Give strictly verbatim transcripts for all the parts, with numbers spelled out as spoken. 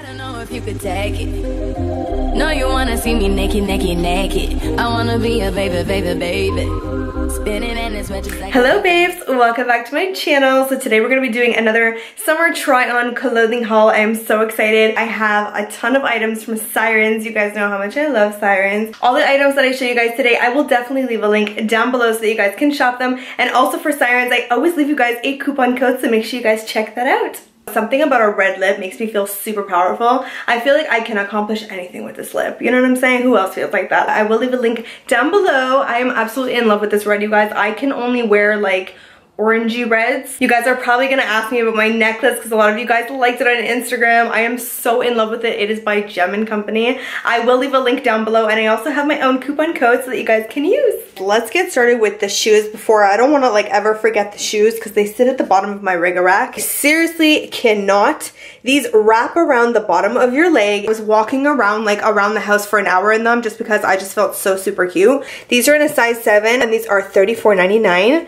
I don't know if you could take it. No, you wanna see me naked, naked, naked. I wanna be a baby, baby, baby. Hello babes, welcome back to my channel. So today we're going to be doing another summer try on clothing haul. I am so excited. I have a ton of items from Sirens. You guys know how much I love Sirens. All the items that I show you guys today, I will definitely leave a link down below so that you guys can shop them. And also for Sirens, I always leave you guys a coupon code, so make sure you guys check that out. Something about a red lip makes me feel super powerful. I feel like I can accomplish anything with this lip. You know what I'm saying? Who else feels like that? I will leave a link down below. I am absolutely in love with this red, you guys. I can only wear like orangey reds. You guys are probably gonna ask me about my necklace because a lot of you guys liked it on Instagram. I am so in love with it. It is by Gem and Company. I will leave a link down below, and I also have my own coupon code so that you guys can use. Let's get started with the shoes before. I don't want to like ever forget the shoes because they sit at the bottom of my Rigga rack. I seriously cannot. These wrap around the bottom of your leg. I was walking around like around the house for an hour in them just because I just felt so super cute. These are in a size seven and these are thirty-four ninety-nine.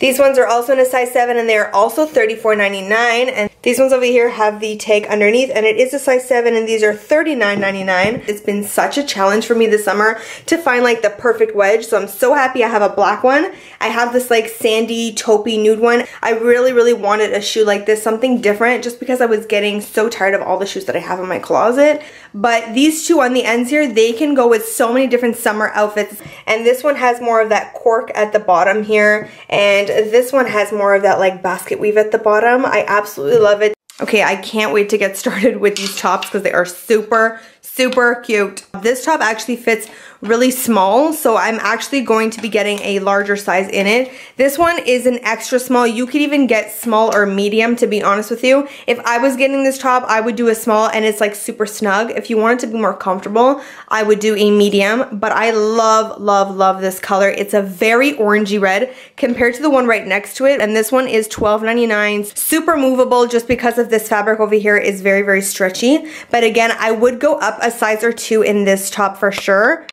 These ones are also in a size seven and they are also thirty-four ninety-nine, and these ones over here have the tag underneath and it is a size seven and these are thirty-nine ninety-nine. It's been such a challenge for me this summer to find like the perfect wedge, so I'm so happy I have a black one. I have this like sandy taupey nude one. I really really wanted a shoe like this, something different, just because I was getting so tired of all the shoes that I have in my closet. But these two on the ends here, they can go with so many different summer outfits, and this one has more of that cork at the bottom here and this one has more of that like basket weave at the bottom. I absolutely love it. Okay, I can't wait to get started with these tops because they are super, super cute. This top actually fits really small, so I'm actually going to be getting a larger size in it. This one is an extra small. You could even get small or medium, to be honest with you. If I was getting this top, I would do a small and it's like super snug. If you wanted to be more comfortable, I would do a medium, but I love, love, love this color. It's a very orangey red compared to the one right next to it, and this one is twelve ninety-nine. Super movable just because of this fabric over here is very, very stretchy. But again, I would go up a size or two in this top for sure.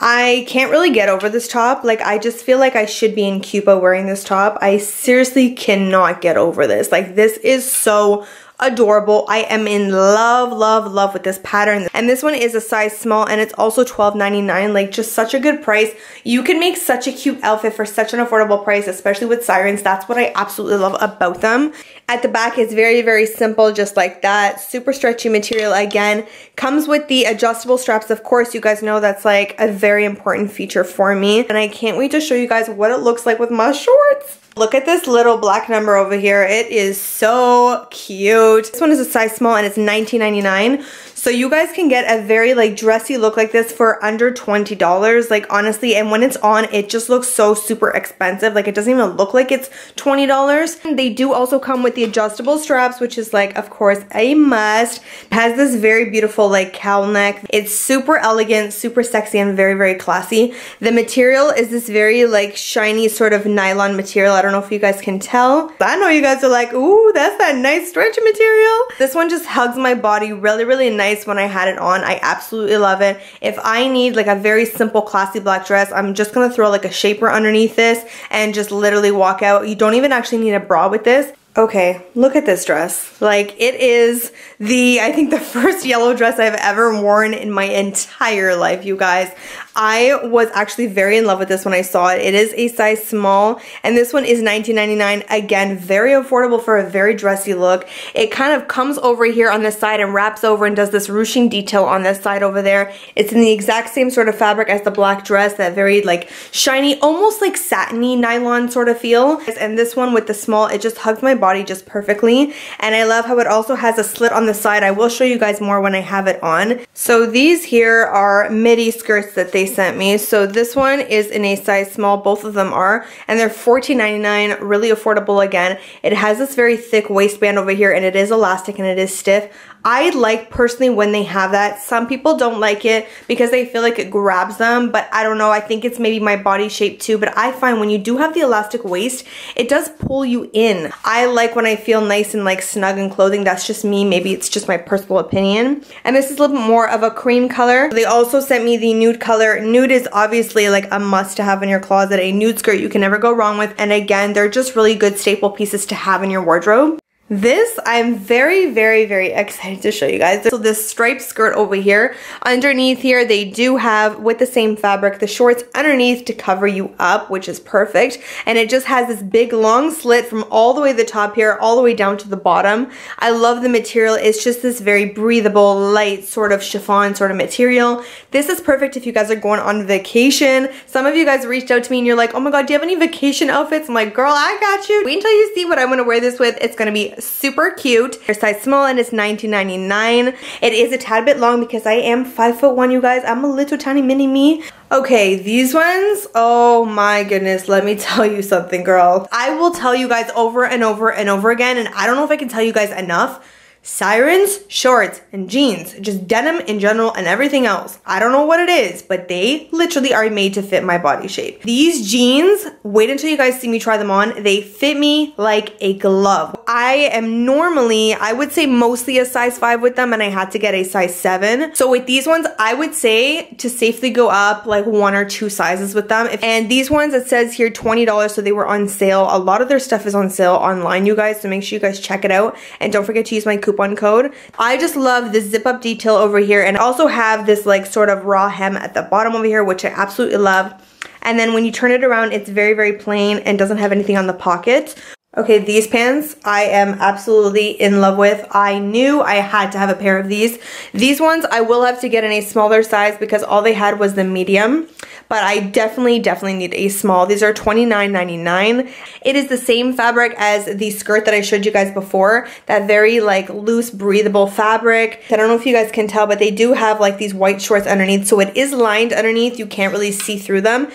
I can't really get over this top. Like, I just feel like I should be in Cuba wearing this top. I seriously cannot get over this. Like, this is so adorable. I am in love, love, love with this pattern. And this one is a size small and it's also twelve ninety-nine. Like, just such a good price. You can make such a cute outfit for such an affordable price, especially with Sirens. That's what I absolutely love about them. At the back, it's very, very simple, just like that. Super stretchy material again. Comes with the adjustable straps, of course. You guys know that's like a very important feature for me. And I can't wait to show you guys what it looks like with my shorts. Look at this little black number over here. It is so cute. This one is a size small and it's nineteen ninety-nine. So you guys can get a very like dressy look like this for under twenty dollars. Like, honestly, and when it's on, it just looks so super expensive. Like, it doesn't even look like it's twenty dollars. And they do also come with the adjustable straps, which is like, of course, a must. It has this very beautiful like cowl neck. It's super elegant, super sexy, and very, very classy. The material is this very like shiny sort of nylon material. I don't know if you guys can tell. I know you guys are like, ooh, that's that nice stretchy material. This one just hugs my body really, really nice when I had it on. I absolutely love it. If I need like a very simple, classy black dress, I'm just gonna throw like a shaper underneath this and just literally walk out. You don't even actually need a bra with this. Okay, look at this dress. Like, it is the, I think the first yellow dress I've ever worn in my entire life, you guys. I was actually very in love with this when I saw it. It is a size small, and this one is nineteen ninety-nine. Again, very affordable for a very dressy look. It kind of comes over here on this side and wraps over and does this ruching detail on this side over there. It's in the exact same sort of fabric as the black dress, that very like shiny, almost like satiny nylon sort of feel. And this one with the small, it just hugs my body just perfectly, and I love how it also has a slit on the side. I will show you guys more when I have it on. So these here are midi skirts that they sent me. So this one is in a size small, both of them are, and they're fourteen ninety-nine, really affordable again. It has this very thick waistband over here and it is elastic and it is stiff. I like personally when they have that. Some people don't like it because they feel like it grabs them, but I don't know. I think it's maybe my body shape too, but I find when you do have the elastic waist, it does pull you in. I like when I feel nice and like snug in clothing. That's just me. Maybe it's just my personal opinion. And this is a little bit more of a cream color. They also sent me the nude color. Nude is obviously like a must to have in your closet. A nude skirt you can never go wrong with. And again, they're just really good staple pieces to have in your wardrobe. This I'm very, very, very excited to show you guys. So this striped skirt over here, underneath here they do have, with the same fabric, the shorts underneath to cover you up, which is perfect. And it just has this big long slit from all the way to the top here, all the way down to the bottom. I love the material. It's just this very breathable, light sort of chiffon sort of material. This is perfect if you guys are going on vacation. Some of you guys reached out to me and you're like, oh my God, do you have any vacation outfits? I'm like, girl, I got you. Wait until you see what I'm gonna wear this with. It's gonna be super cute. Your size small, and it's nineteen ninety-nine. It is a tad bit long because I am five foot one, you guys. I'm a little tiny mini me. Okay, these ones, oh my goodness, let me tell you something, girl. I will tell you guys over and over and over again, and I don't know if I can tell you guys enough. Sirens shorts and jeans, just denim in general and everything else, I don't know what it is, but they literally are made to fit my body shape. These jeans, wait until you guys see me try them on, they fit me like a glove. I am normally, I would say mostly a size five with them, and I had to get a size seven. So with these ones, I would say to safely go up like one or two sizes with them. And these ones, it says here twenty dollars, so they were on sale. A lot of their stuff is on sale online, you guys, so make sure you guys check it out. And don't forget to use my coupon code. I just love this zip up detail over here, and I also have this like sort of raw hem at the bottom over here, which I absolutely love. And then when you turn it around, it's very, very plain and doesn't have anything on the pocket. Okay, these pants I am absolutely in love with. I knew I had to have a pair of these. These ones I will have to get in a smaller size because all they had was the medium. But I definitely, definitely need a small. These are twenty-nine ninety-nine. It is the same fabric as the skirt that I showed you guys before. That very like loose, breathable fabric. I don't know if you guys can tell, but they do have like these white shorts underneath. So it is lined underneath. You can't really see through them.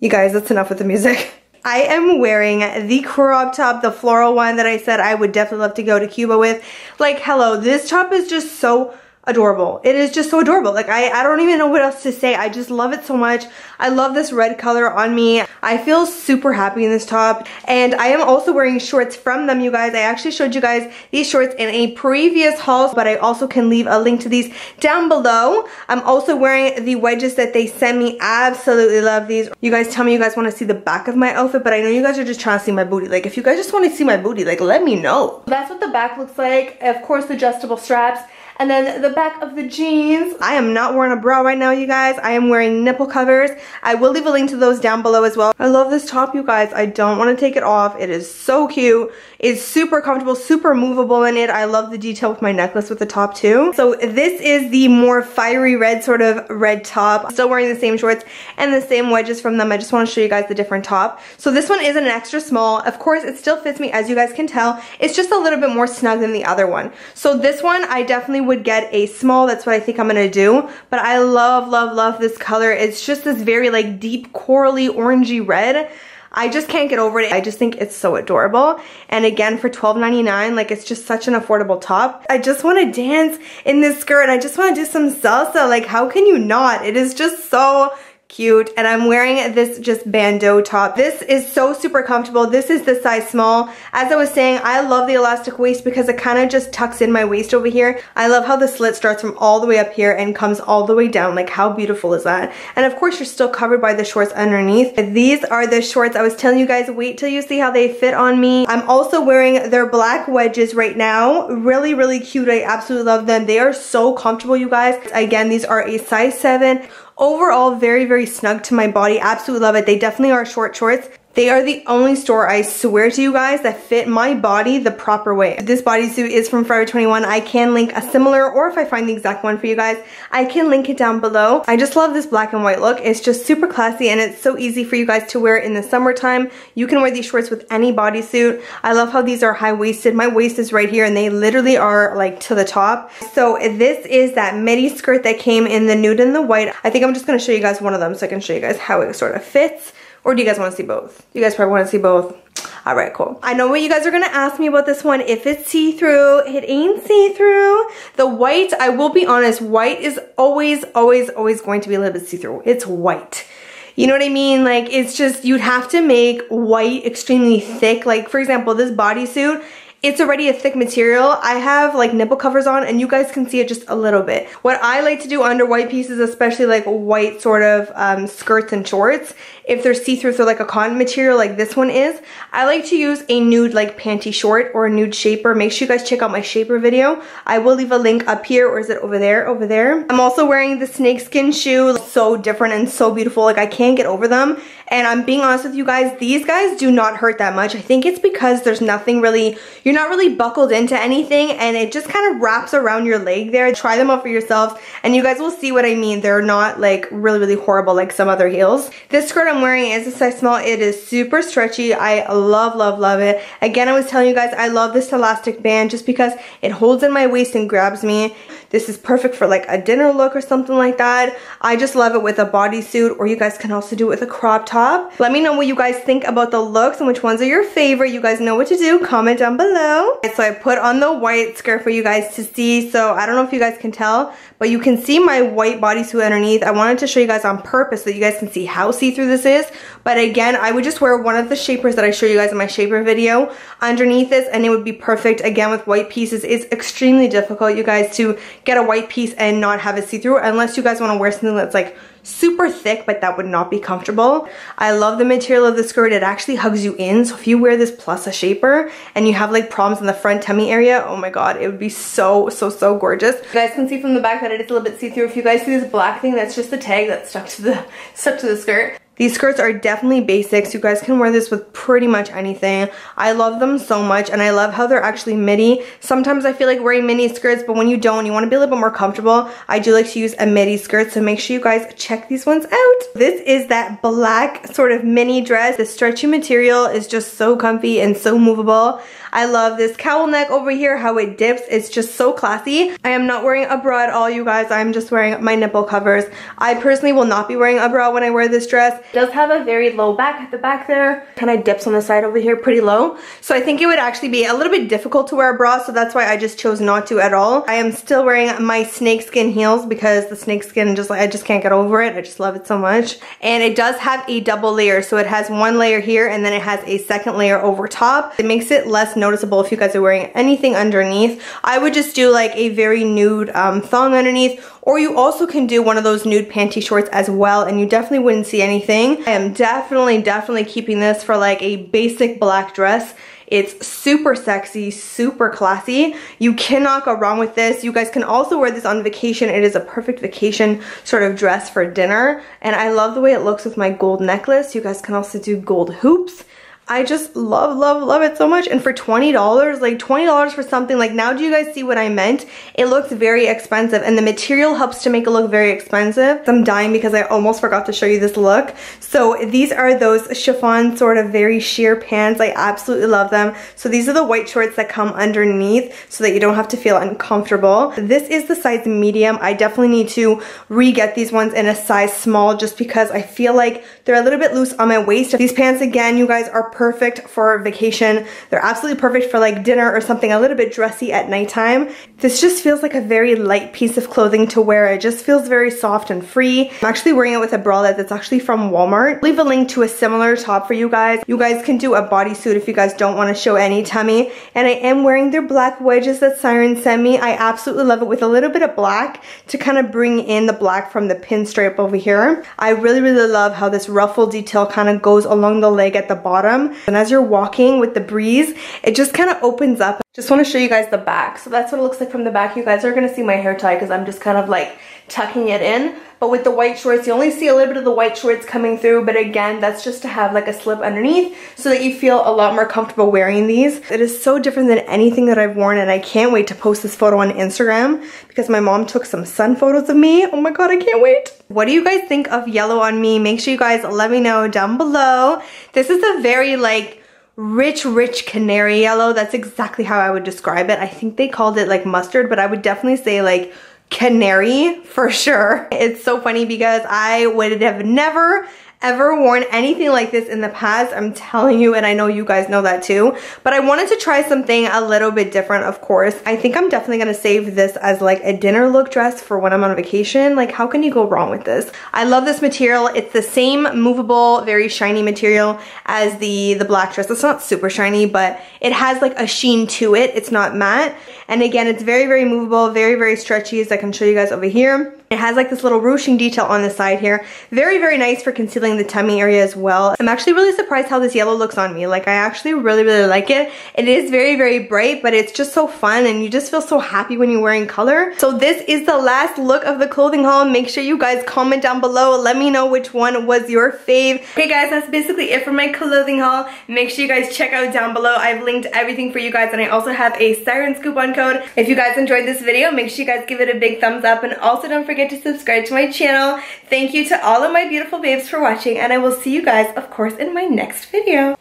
You guys, that's enough with the music. I am wearing the crop top, the floral one that I said I would definitely love to go to Cuba with. Like, hello, this top is just so adorable. It is just so adorable. Like, I, I don't even know what else to say. I just love it so much. I love this red color on me. I feel super happy in this top. And I am also wearing shorts from them, you guys. I actually showed you guys these shorts in a previous haul, but I also can leave a link to these down below. I'm also wearing the wedges that they sent me. Absolutely love these. You guys tell me you guys want to see the back of my outfit, but I know you guys are just trying to see my booty. Like, if you guys just want to see my booty, like, let me know. That's what the back looks like. Of course, adjustable straps. And then the back of the jeans. I am not wearing a bra right now, you guys. I am wearing nipple covers. I will leave a link to those down below as well. I love this top, you guys. I don't want to take it off. It is so cute. It's super comfortable, super movable in it. I love the detail with my necklace with the top too. So this is the more fiery red sort of red top. I'm still wearing the same shorts and the same wedges from them. I just want to show you guys the different top. So this one is an extra small. Of course, it still fits me, as you guys can tell. It's just a little bit more snug than the other one. So this one, I definitely would get a small. That's what I think I'm gonna do. But I love, love, love this color. It's just this very like deep corally orangey red. I just can't get over it. I just think it's so adorable. And again, for twelve ninety-nine, like, it's just such an affordable top. I just want to dance in this skirt. I just want to do some salsa. Like, how can you not? It is just so cute. And I'm wearing this just bandeau top. This is so super comfortable. This is the size small. As I was saying, I love the elastic waist because it kind of just tucks in my waist over here. I love how the slit starts from all the way up here and comes all the way down. Like, how beautiful is that? And of course, you're still covered by the shorts underneath. These are the shorts I was telling you guys, wait till you see how they fit on me. I'm also wearing their black wedges right now. Really, really cute. I absolutely love them. They are so comfortable, you guys. Again, these are a size seven. Overall, very, very snug to my body. Absolutely love it. They definitely are short shorts. They are the only store, I swear to you guys, that fit my body the proper way. This bodysuit is from Forever twenty-one. I can link a similar, or if I find the exact one for you guys, I can link it down below. I just love this black and white look. It's just super classy, and it's so easy for you guys to wear in the summertime. You can wear these shorts with any bodysuit. I love how these are high-waisted. My waist is right here, and they literally are like to the top. So this is that midi skirt that came in the nude and the white. I think I'm just gonna show you guys one of them so I can show you guys how it sort of fits. Or do you guys want to see both? You guys probably want to see both. All right, cool. I know what you guys are going to ask me about this one. If it's see-through, it ain't see-through. The white, I will be honest, white is always, always, always going to be a little bit see-through. It's white. You know what I mean? Like, it's just, you'd have to make white extremely thick. Like, for example, this bodysuit, it's already a thick material. I have like nipple covers on and you guys can see it just a little bit. What I like to do under white pieces, especially like white sort of um, skirts and shorts, if they're see-through, so like a cotton material like this one is, I like to use a nude like panty short or a nude shaper. Make sure you guys check out my shaper video. I will leave a link up here, or is it over there? Over there. I'm also wearing the snakeskin shoe. So different and so beautiful. Like I can't get over them. And I'm being honest with you guys, these guys do not hurt that much. I think it's because there's nothing really, you're not really buckled into anything, and it just kind of wraps around your leg there. Try them out for yourselves and you guys will see what I mean. They're not like really, really horrible like some other heels. This skirt I'm wearing is a size small. It is super stretchy. I love, love, love it. Again, I was telling you guys, I love this elastic band just because it holds in my waist and grabs me. This is perfect for like a dinner look or something like that. I just love it with a bodysuit, or you guys can also do it with a crop top. Let me know what you guys think about the looks and which ones are your favorite. You guys know what to do. Comment down below. And so I put on the white skirt for you guys to see. So I don't know if you guys can tell, but you can see my white bodysuit underneath. I wanted to show you guys on purpose so that you guys can see how see-through this is. But again, I would just wear one of the shapers that I show you guys in my shaper video underneath this, and it would be perfect. Again, with white pieces, it's extremely difficult, you guys, to get a white piece and not have it see-through, unless you guys want to wear something that's like super thick, but that would not be comfortable. I love the material of the skirt. It actually hugs you in, so if you wear this plus a shaper and you have like problems in the front tummy area, oh my god, it would be so, so, so gorgeous. You guys can see from the back that it is a little bit see-through. If you guys see this black thing, that's just the tag that's stuck to the stuck to the skirt. These skirts are definitely basics. You guys can wear this with pretty much anything. I love them so much, and I love how they're actually midi. Sometimes I feel like wearing mini skirts, but when you don't, you want to be a little bit more comfortable, I do like to use a midi skirt, so make sure you guys check these ones out. This is that black sort of mini dress. The stretchy material is just so comfy and so movable. I love this cowl neck over here, how it dips. It's just so classy. I am not wearing a bra at all, you guys. I'm just wearing my nipple covers. I personally will not be wearing a bra when I wear this dress. It does have a very low back at the back there. Kind of dips on the side over here pretty low. So I think it would actually be a little bit difficult to wear a bra, so that's why I just chose not to at all. I am still wearing my snakeskin heels because the snakeskin, just like, I just can't get over it. I just love it so much. And it does have a double layer. So it has one layer here and then it has a second layer over top. It makes it less noticeable if you guys are wearing anything underneath. I would just do like a very nude um, thong underneath, or you also can do one of those nude panty shorts as well, and you definitely wouldn't see anything. I am definitely, definitely keeping this for like a basic black dress. It's super sexy, super classy. You cannot go wrong with this. You guys can also wear this on vacation. It is a perfect vacation sort of dress for dinner, and I love the way it looks with my gold necklace. You guys can also do gold hoops. I just love, love, love it so much. And for twenty dollars, like twenty dollars for something, like now do you guys see what I meant? It looks very expensive, and the material helps to make it look very expensive. I'm dying because I almost forgot to show you this look. So these are those chiffon sort of very sheer pants. I absolutely love them. So these are the white shorts that come underneath so that you don't have to feel uncomfortable. This is the size medium. I definitely need to re-get these ones in a size small just because I feel like they're a little bit loose on my waist. These pants, again, you guys are perfect for vacation. They're absolutely perfect for like dinner or something a little bit dressy at nighttime. This just feels like a very light piece of clothing to wear. It just feels very soft and free. I'm actually wearing it with a bralette that's actually from Walmart. I'll leave a link to a similar top for you guys. You guys can do a bodysuit if you guys don't want to show any tummy. And I am wearing their black wedges that Sirens sent me. I absolutely love it with a little bit of black to kind of bring in the black from the pinstripe over here. I really, really love how this ruffle detail kind of goes along the leg at the bottom. And as you're walking with the breeze, it just kind of opens up. Just want to show you guys the back. So that's what it looks like from the back. You guys are going to see my hair tie because I'm just kind of like tucking it in. But with the white shorts, you only see a little bit of the white shorts coming through. But again, that's just to have like a slip underneath so that you feel a lot more comfortable wearing these. It is so different than anything that I've worn, and I can't wait to post this photo on Instagram because my mom took some sun photos of me. Oh my god, I can't wait. What do you guys think of yellow on me? Make sure you guys let me know down below. This is a very like rich, rich canary yellow. That's exactly how I would describe it. I think they called it like mustard, but I would definitely say like canary for sure. It's so funny because I would have never ever worn anything like this in the past, I'm telling you, and I know you guys know that too. But I wanted to try something a little bit different, of course. I think I'm definitely gonna save this as like a dinner look dress for when I'm on vacation. Like, how can you go wrong with this? I love this material. It's the same movable, very shiny material as the, the black dress. It's not super shiny, but it has like a sheen to it. It's not matte. And again, it's very, very movable, very, very stretchy, as I can show you guys over here. It has like this little ruching detail on the side here. Very, very nice for concealing the tummy area as well. I'm actually really surprised how this yellow looks on me. Like, I actually really, really like it. It is very, very bright, but it's just so fun, and you just feel so happy when you're wearing color. So this is the last look of the clothing haul. Make sure you guys comment down below. Let me know which one was your fave. Okay guys, that's basically it for my clothing haul. Make sure you guys check out down below. I've linked everything for you guys, and I also have a Sirens coupon code. If you guys enjoyed this video, make sure you guys give it a big thumbs up, and also don't forget to subscribe to my channel. Thank you to all of my beautiful babes for watching, and I will see you guys, of course, in my next video.